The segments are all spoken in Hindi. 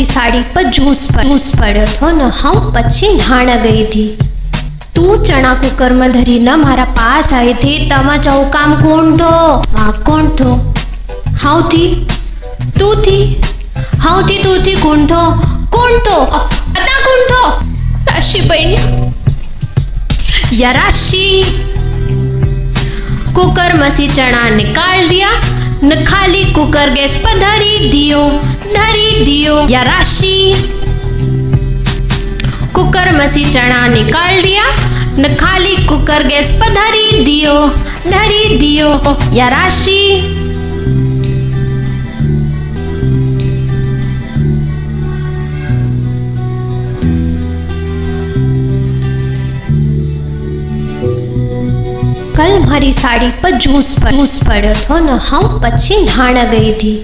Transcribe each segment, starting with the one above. की साड़ी पर जूस पड़े। हो न हम पछी ढाणा गई थी। तू चना कुकर में धरी न मारा पास आई थी। तमा चाऊ काम कौन थो? हाउ थी तू थी। कौन थो? अता कौन थो? राशि बहन या राशि। कुकर में से चना निकाल दिया न खाली कुकर गैस पर धरी दियो या राशि। कुकर में से चना निकाल दिया न खाली कुकर गैस पर धरी दियो या राशि। कल मारी साड़ी पर जूस पड़े। हो न हम पछी ढाणा गई थी।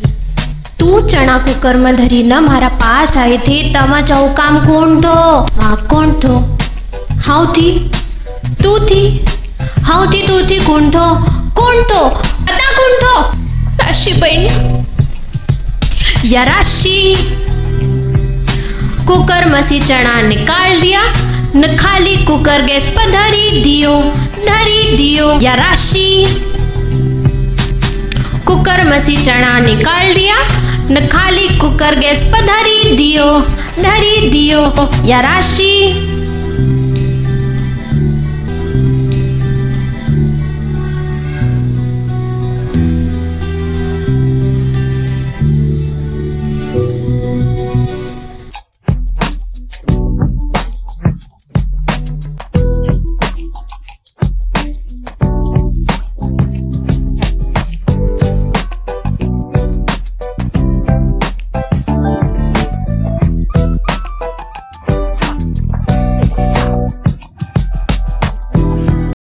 तू चना कुकर में धरी न मारा पास आई थी। तमा चाऊ काम कौन थो? हाउ थी तू थी। कौन थो? अता कौन थो? राशि बहन या राशि। कुकर में से चना निकाल दिया न खाली कुकर गैस पर धरी दियो या राशि। कुकर में से चना निकाल दिया न खाली कुकर गैस पर धरी दियो या राशि।